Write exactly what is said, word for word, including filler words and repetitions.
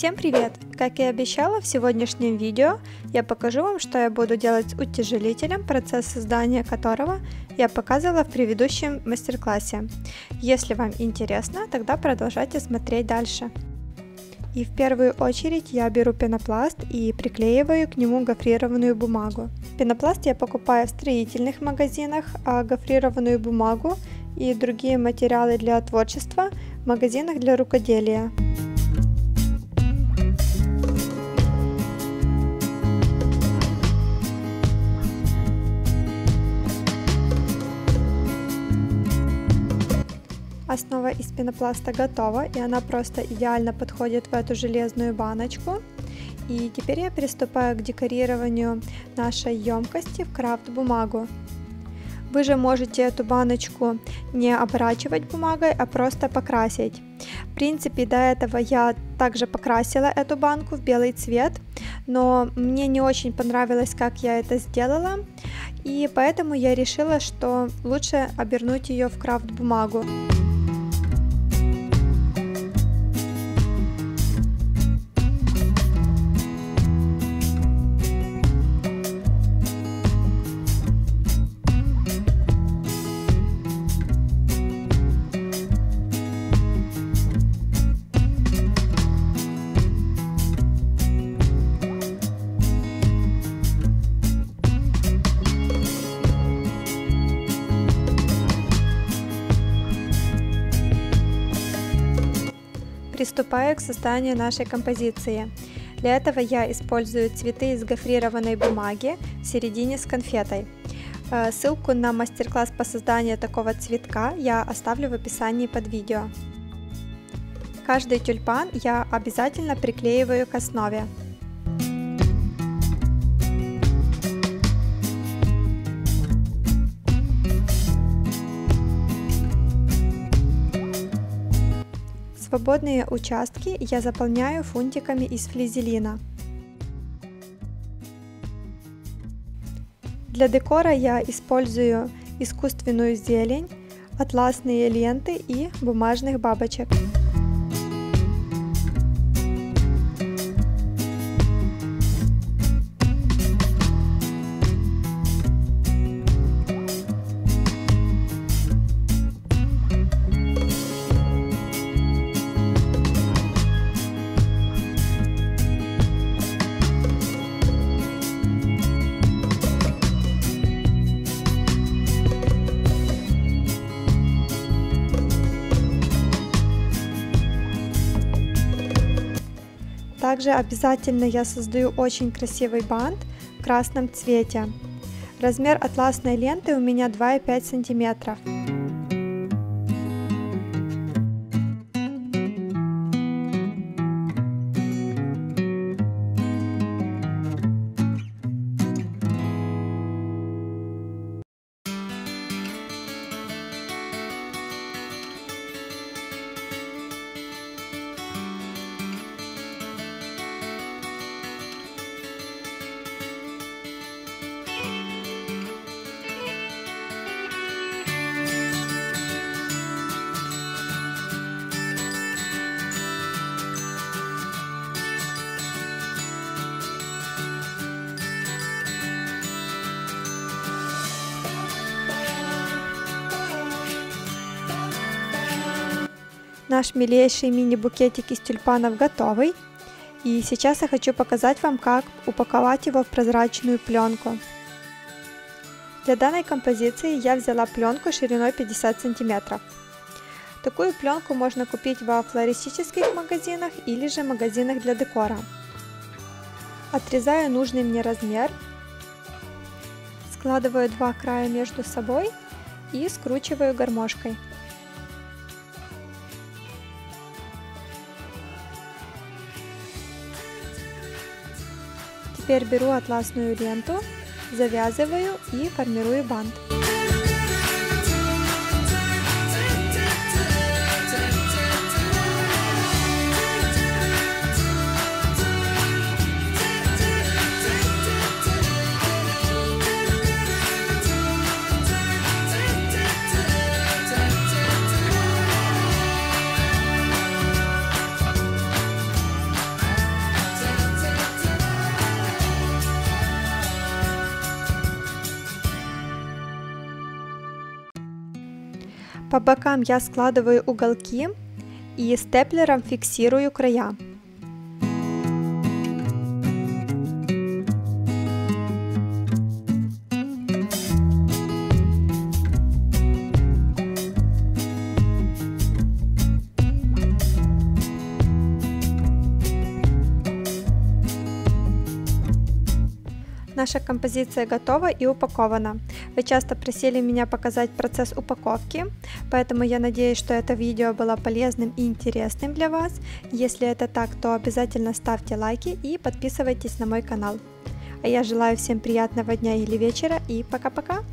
Всем привет! Как и обещала, в сегодняшнем видео я покажу вам, что я буду делать с утяжелителем, процесс создания которого я показывала в предыдущем мастер-классе. Если вам интересно, тогда продолжайте смотреть дальше. И в первую очередь я беру пенопласт и приклеиваю к нему гофрированную бумагу. Пенопласт я покупаю в строительных магазинах, а гофрированную бумагу и другие материалы для творчества в магазинах для рукоделия. Основа из пенопласта готова, и она просто идеально подходит в эту железную баночку. И теперь я приступаю к декорированию нашей емкости в крафт-бумагу. Вы же можете эту баночку не оборачивать бумагой, а просто покрасить. В принципе, до этого я также покрасила эту банку в белый цвет, но мне не очень понравилось, как я это сделала, и поэтому я решила, что лучше обернуть ее в крафт-бумагу. Приступаю к созданию нашей композиции. Для этого я использую цветы из гофрированной бумаги в середине с конфетой. Ссылку на мастер-класс по созданию такого цветка я оставлю в описании под видео. Каждый тюльпан я обязательно приклеиваю к основе. Свободные участки я заполняю фунтиками из флизелина. Для декора я использую искусственную зелень, атласные ленты и бумажных бабочек. Также обязательно я создаю очень красивый бант в красном цвете. Размер атласной ленты у меня два и пять сантиметров. Наш милейший мини-букетик из тюльпанов готовый, и сейчас я хочу показать вам, как упаковать его в прозрачную пленку. Для данной композиции я взяла пленку шириной пятьдесят сантиметров. Такую пленку можно купить во флористических магазинах или же магазинах для декора. Отрезаю нужный мне размер, складываю два края между собой и скручиваю гармошкой. Теперь беру атласную ленту, завязываю и формирую бант. По бокам я складываю уголки и степлером фиксирую края. Наша композиция готова и упакована. Вы часто просили меня показать процесс упаковки, поэтому я надеюсь, что это видео было полезным и интересным для вас. Если это так, то обязательно ставьте лайки и подписывайтесь на мой канал. А я желаю всем приятного дня или вечера и пока-пока!